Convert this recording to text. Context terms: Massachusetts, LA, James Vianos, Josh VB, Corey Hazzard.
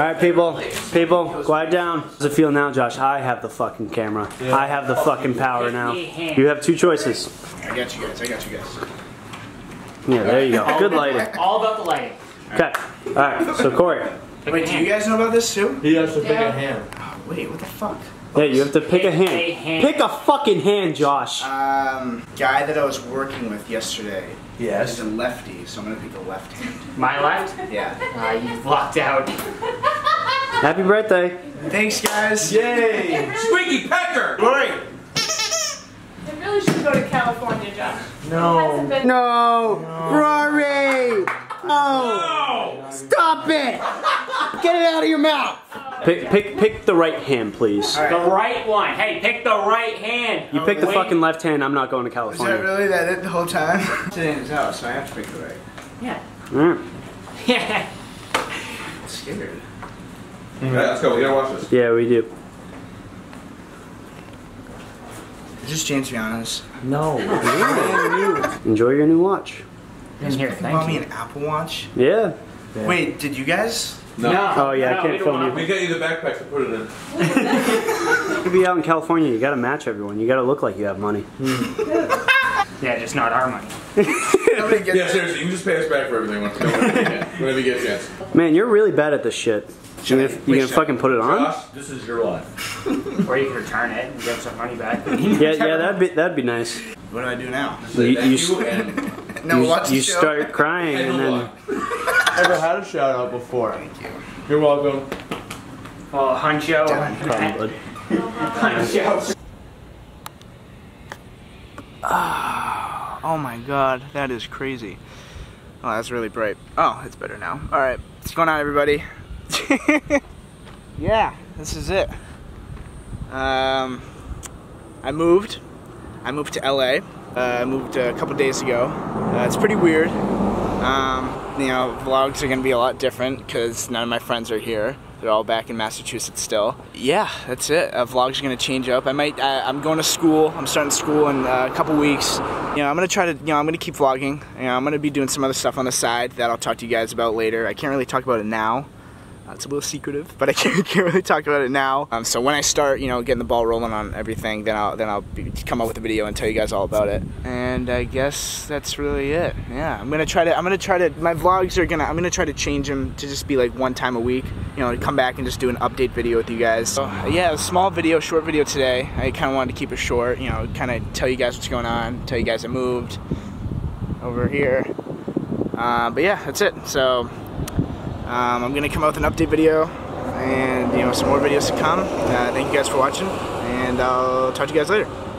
Alright people, quiet down. How's it feel now, Josh? I have the fucking camera. Yeah. I have the fucking power now. You have two choices. I got you guys, I got you guys. Yeah, there you go. Good lighting. All about the lighting. Okay. Alright, so Corey. Wait, do you guys know about this too? He has to pick a hand. Oh, wait, what the fuck? Yeah, you have to pick a hand. Pick a fucking hand, Josh. Guy that I was working with yesterday. Yes. He's a lefty, so I'm gonna pick the left hand. My left? Yeah. You blocked out. Happy birthday. Thanks, guys. Yay. Squeaky pecker. Great. I really should go to California, Josh. No. No. No. Rory. No. No. Stop it. Get it out of your mouth. Pick the right hand, please. Right. The right one. Hey, pick the right hand. You pick the fucking left hand. I'm not going to California. Is that really that it the whole time? It's in his house, so I have to pick the right. Yeah. Yeah. I'm scared. All right, let's go. We gotta watch this. Yeah, we do. Is this James Vianos? No. Enjoy your new watch. In here, thank you. Bought me an Apple Watch. Yeah. Wait, did you guys? No. No. Oh yeah, no, I can't film you. We got you the backpack to put it in. You be out in California, you gotta match everyone. You gotta look like you have money. Yeah, just not our money. Yeah, seriously, you can just pay us back for everything whenever you get a chance. Man, you're really bad at this shit. You gonna fucking put it on? Josh, this is your life. Or you can return it and get some money back. Yeah, that'd be nice. What do I do now? You start crying and then. Never had a shout out before. Thank you. You're welcome. Well, Huncho. Probably. Huncho. Oh my god, that is crazy. Oh, that's really bright. Oh, it's better now. Alright, what's going on, everybody? Yeah, this is it. I moved to LA. I moved a couple days ago. It's pretty weird. You know, vlogs are gonna be a lot different because none of my friends are here. They're all back in Massachusetts still. Yeah, that's it. Vlogs are gonna change up. I'm going to school. I'm starting school in a couple weeks. You know, I'm gonna try to. You know, I'm gonna keep vlogging. You know, I'm gonna be doing some other stuff on the side that I'll talk to you guys about later. I can't really talk about it now. It's a little secretive, but I can't really talk about it now. So when I start, you know, getting the ball rolling on everything, then I'll come up with a video and tell you guys all about it. And I guess that's really it. Yeah, I'm gonna try to change them to just be like one time a week. You know, to come back and just do an update video with you guys. So, yeah, a short video today. I kind of wanted to keep it short. You know, kind of tell you guys what's going on, tell you guys I moved over here. But yeah, that's it. So. I'm gonna come out with an update video, and you know, some more videos to come. Thank you guys for watching, and I'll talk to you guys later.